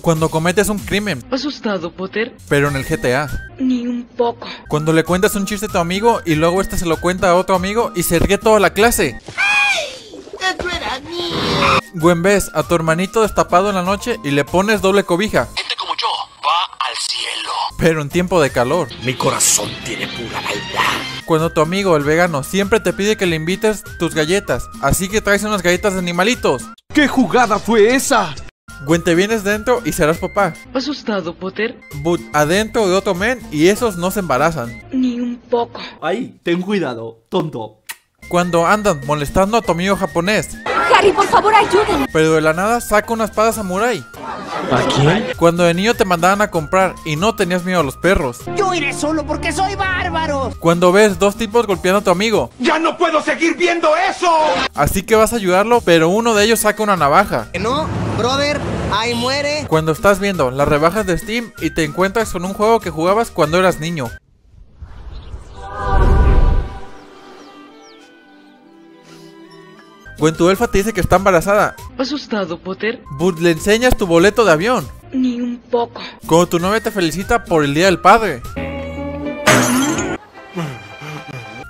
Cuando cometes un crimen. ¿Asustado, Potter? Pero en el GTA. Ni un poco. Cuando le cuentas un chiste a tu amigo y luego este se lo cuenta a otro amigo y se ríe toda la clase. ¡Ay! ¡Eso era mío! Gwen, ves a tu hermanito destapado en la noche y le pones doble cobija. Gente como yo va al cielo. Pero en tiempo de calor. Mi corazón tiene pura maldad. Cuando tu amigo, el vegano, siempre te pide que le invites tus galletas, así que traes unas galletas de animalitos. ¿Qué jugada fue esa? Gwen, te vienes dentro y serás papá. ¿Asustado, Potter? But adentro de otro men y esos no se embarazan. Ni un poco. Ay, ten cuidado, tonto. Cuando andan molestando a tu amigo japonés. Harry, por favor, ayúdenme. Pero de la nada saca una espada samurái. ¿A quién? Cuando de niño te mandaban a comprar y no tenías miedo a los perros. Yo iré solo porque soy bárbaro. Cuando ves dos tipos golpeando a tu amigo. ¡Ya no puedo seguir viendo eso! Así que vas a ayudarlo, pero uno de ellos saca una navaja. No, brother, ahí muere. Cuando estás viendo las rebajas de Steam y te encuentras con un juego que jugabas cuando eras niño. Gwen, tu elfa te dice que está embarazada. ¿Asustado, Potter? But le enseñas tu boleto de avión. Ni un poco. Cuando tu novia te felicita por el Día del Padre.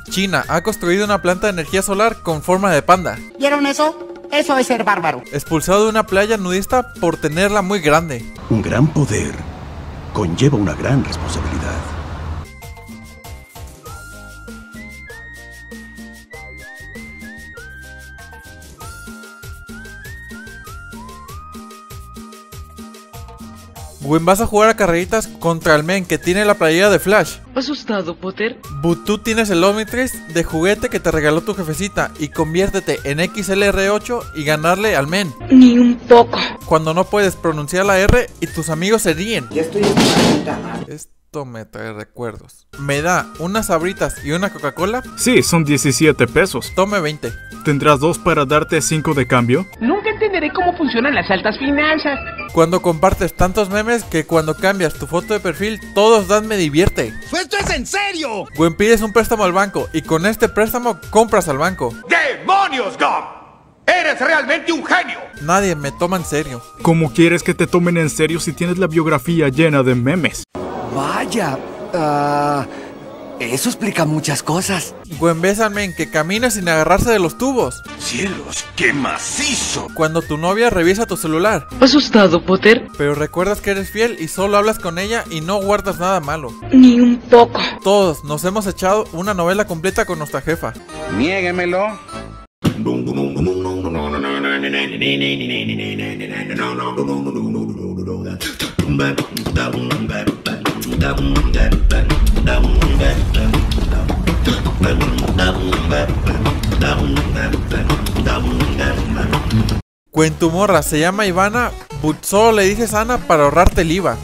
China ha construido una planta de energía solar con forma de panda. ¿Vieron eso? Eso es ser bárbaro. Expulsado de una playa nudista por tenerla muy grande. Un gran poder conlleva una gran responsabilidad. Gwen, vas a jugar a carreritas contra el men que tiene la playera de Flash. ¿Asustado, Potter? But tú tienes el Omnitrix de juguete que te regaló tu jefecita y conviértete en XLR8 y ganarle al men. Ni un poco. Cuando no puedes pronunciar la R y tus amigos se ríen. Ya estoy en puta madre. Esto me trae recuerdos. ¿Me da unas sabritas y una Coca-Cola? Sí, son 17 pesos. Tome 20. ¿Tendrás dos para darte 5 de cambio? Nunca entenderé cómo funcionan las altas finanzas. Cuando compartes tantos memes que cuando cambias tu foto de perfil, todos dan me divierte. ¡Esto es en serio! Gwen, pides un préstamo al banco y con este préstamo compras al banco. ¡Demonios, Gump! ¡Eres realmente un genio! Nadie me toma en serio. ¿Cómo quieres que te tomen en serio si tienes la biografía llena de memes? Vaya, eso explica muchas cosas. Gwen, ves al men que camina sin agarrarse de los tubos. ¡Cielos, qué macizo! Cuando tu novia revisa tu celular. ¿Asustado, Potter? Pero recuerdas que eres fiel y solo hablas con ella y no guardas nada malo. Ni un poco. Todos nos hemos echado una novela completa con nuestra jefa. Niéguemelo. Gwen, tu morra se llama Ivana, but solo le dices Ana para ahorrarte el IVA.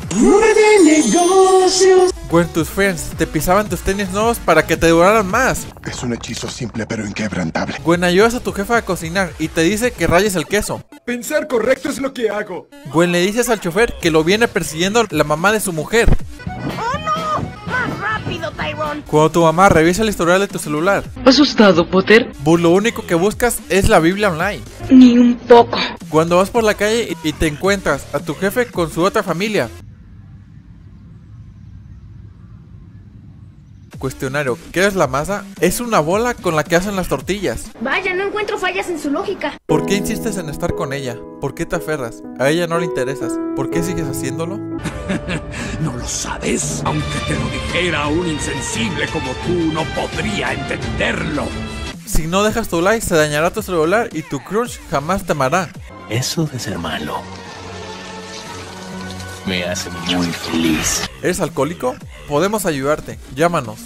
Gwen, tus friends te pisaban tus tenis nuevos para que te duraran más. Es un hechizo simple pero inquebrantable. Gwen, ayudas a tu jefa a cocinar y te dice que rayes el queso. Pensar correcto es lo que hago. Gwen, le dices al chofer que lo viene persiguiendo la mamá de su mujer. Cuando tu mamá revisa el historial de tu celular. ¿Asustado, Potter? But lo único que buscas es la Biblia online. Ni un poco. Cuando vas por la calle y te encuentras a tu jefe con su otra familia. Cuestionario, ¿qué es la masa? Es una bola con la que hacen las tortillas. Vaya, no encuentro fallas en su lógica. ¿Por qué insistes en estar con ella? ¿Por qué te aferras? A ella no le interesas. ¿Por qué sigues haciéndolo? ¿No lo sabes? Aunque te lo dijera un insensible como tú, no podría entenderlo. Si no dejas tu like, se dañará tu celular y tu crush jamás te amará. Eso de ser malo me hace muy feliz. ¿Eres alcohólico? Podemos ayudarte. Llámanos.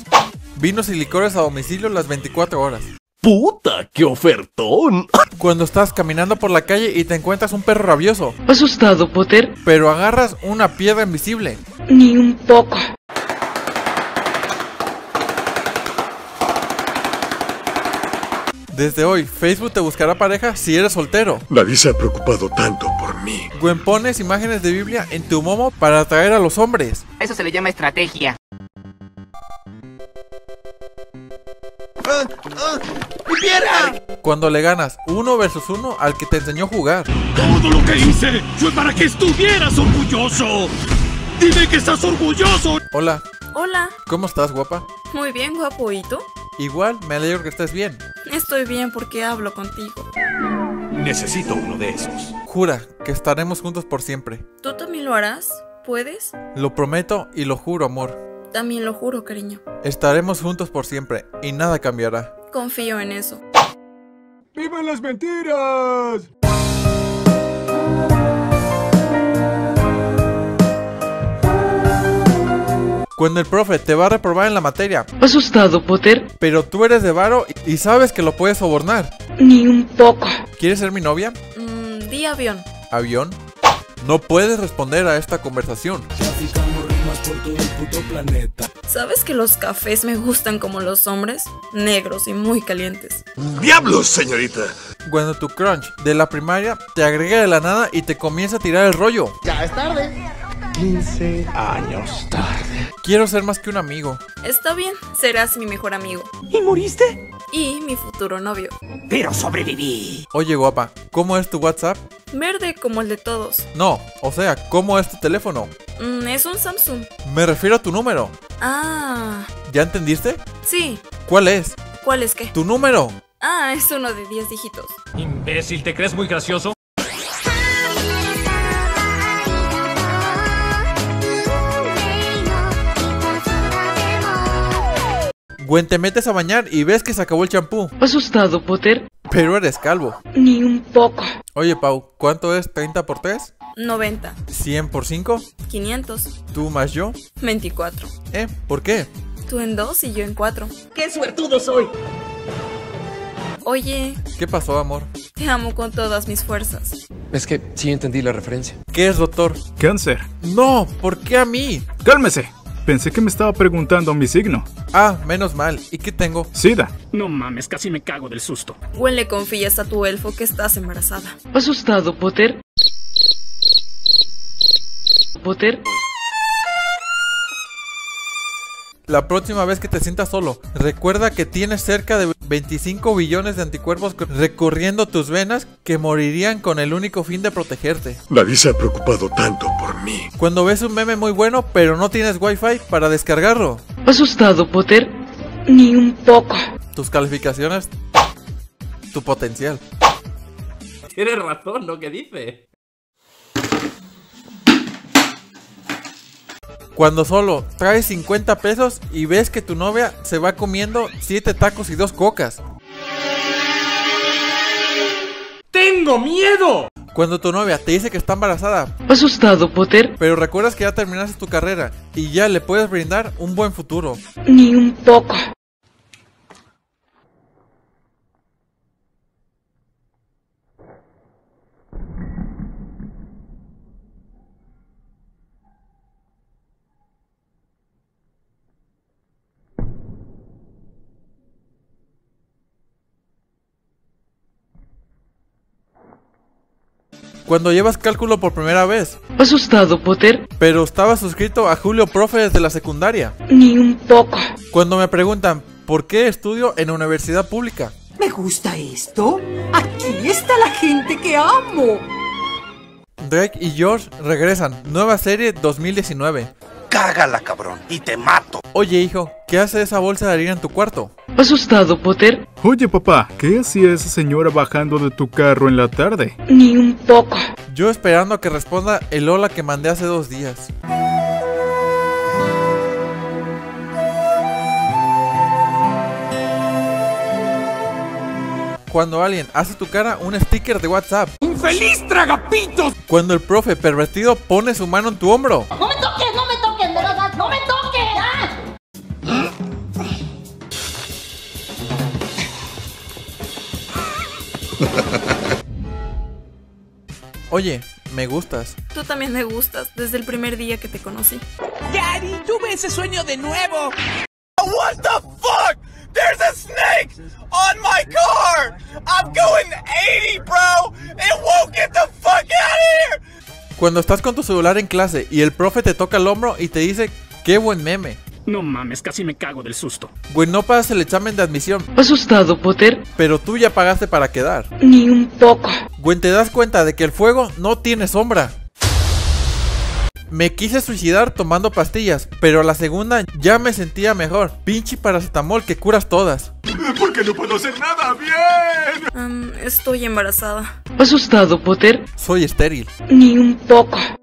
Vinos y licores a domicilio las 24 horas. ¡Puta, qué ofertón! Cuando estás caminando por la calle y te encuentras un perro rabioso. ¿Asustado, Potter? Pero agarras una piedra invisible. Ni un poco. Desde hoy, Facebook te buscará pareja si eres soltero. Nadie se ha preocupado tanto por mí. Gwen, pones imágenes de Biblia en tu momo para atraer a los hombres. Eso se le llama estrategia. ¡Mi pierna! Cuando le ganas 1 versus 1 al que te enseñó a jugar. Todo lo que hice fue para que estuvieras orgulloso. Dime que estás orgulloso. Hola. Hola. ¿Cómo estás, guapa? Muy bien, guapo. ¿Y tú? Igual, me alegro que estés bien. Estoy bien porque hablo contigo. Necesito uno de esos. Jura que estaremos juntos por siempre. ¿Tú también lo harás? ¿Puedes? Lo prometo y lo juro, amor. También lo juro, cariño. Estaremos juntos por siempre y nada cambiará. Confío en eso. ¡Vivan las mentiras! Cuando el profe te va a reprobar en la materia. ¿Asustado, Potter? Pero tú eres de varo y sabes que lo puedes sobornar. Ni un poco. ¿Quieres ser mi novia? Di avión. ¿Avión? No puedes responder a esta conversación. Por todo el puto planeta. ¿Sabes que los cafés me gustan como los hombres? Negros y muy calientes. ¡Diablos, señorita! Cuando tu crunch de la primaria te agrega de la nada y te comienza a tirar el rollo. Ya es tarde. 15 años tarde. Quiero ser más que un amigo. Está bien, serás mi mejor amigo. ¿Y moriste? Y mi futuro novio. Pero sobreviví. Oye, guapa, ¿cómo es tu WhatsApp? Verde como el de todos. No, o sea, ¿cómo es tu teléfono? Es un Samsung. Me refiero a tu número. Ah. ¿Ya entendiste? Sí. ¿Cuál es? ¿Cuál es qué? Tu número. Ah, es uno de 10 dígitos. Imbécil, ¿te crees muy gracioso? Gwen, te metes a bañar y ves que se acabó el champú. ¿Asustado, Potter? Pero eres calvo. Ni un poco. Oye, Pau, ¿cuánto es 30 por 3? 90. ¿100 por 5? 500. ¿Tú más yo? 24. ¿Por qué? Tú en 2 y yo en 4. ¡Qué suertudo soy! Oye. ¿Qué pasó, amor? Te amo con todas mis fuerzas. Es que sí entendí la referencia. ¿Qué es, doctor? Cáncer. No, ¿por qué a mí? ¡Cálmese! Pensé que me estaba preguntando mi signo. Ah, menos mal. ¿Y qué tengo? Sida. No mames, casi me cago del susto. Gwen, le confías a tu elfo que estás embarazada. ¿Asustado, Potter? ¿Potter? La próxima vez que te sientas solo, recuerda que tienes cerca de 25 billones de anticuerpos recorriendo tus venas que morirían con el único fin de protegerte. Nadie se ha preocupado tanto por mí. Cuando ves un meme muy bueno, pero no tienes wifi para descargarlo. ¿Asustado, Potter? Ni un poco. Tus calificaciones, tu potencial. Tienes razón lo que dice. Cuando solo traes 50 pesos y ves que tu novia se va comiendo 7 tacos y 2 cocas. ¡Tengo miedo! Cuando tu novia te dice que está embarazada. ¿Asustado, Potter? Pero recuerdas que ya terminaste tu carrera y ya le puedes brindar un buen futuro. Ni un poco. Cuando llevas cálculo por primera vez. ¿Asustado, Potter? Pero estaba suscrito a Julio Profe desde la secundaria. Ni un poco. Cuando me preguntan, ¿por qué estudio en universidad pública? ¿Me gusta esto? Aquí está la gente que amo. Drake y George regresan. Nueva serie 2019. Cágala, cabrón, y te mato. Oye, hijo, ¿qué hace esa bolsa de harina en tu cuarto? ¿Asustado, Potter? Oye, papá, ¿qué hacía esa señora bajando de tu carro en la tarde? Ni un poco. Yo esperando a que responda el hola que mandé hace 2 días. Cuando alguien hace tu cara un sticker de WhatsApp. ¡Infeliz tragapitos! Cuando el profe pervertido pone su mano en tu hombro. ¡No me toques! ¡No me toques! ¡De verdad! ¡No me toques! ¡Ah! Oye, me gustas. Tú también me gustas, desde el primer día que te conocí. Daddy, tuve ese sueño de nuevo. What the fuck? There's a snake on my car. I'm going 80, bro. It won't get the fuck out of here. Cuando estás con tu celular en clase y el profe te toca el hombro y te dice, qué buen meme. No mames, casi me cago del susto. Gwen, no pasas el examen de admisión. ¿Asustado, Potter? Pero tú ya pagaste para quedar. Ni un poco. Gwen, ¿te das cuenta de que el fuego no tiene sombra? Me quise suicidar tomando pastillas, pero la segunda ya me sentía mejor. Pinche paracetamol que curas todas. ¿Por qué no puedo hacer nada bien? Estoy embarazada. ¿Asustado, Potter? Soy estéril. Ni un poco.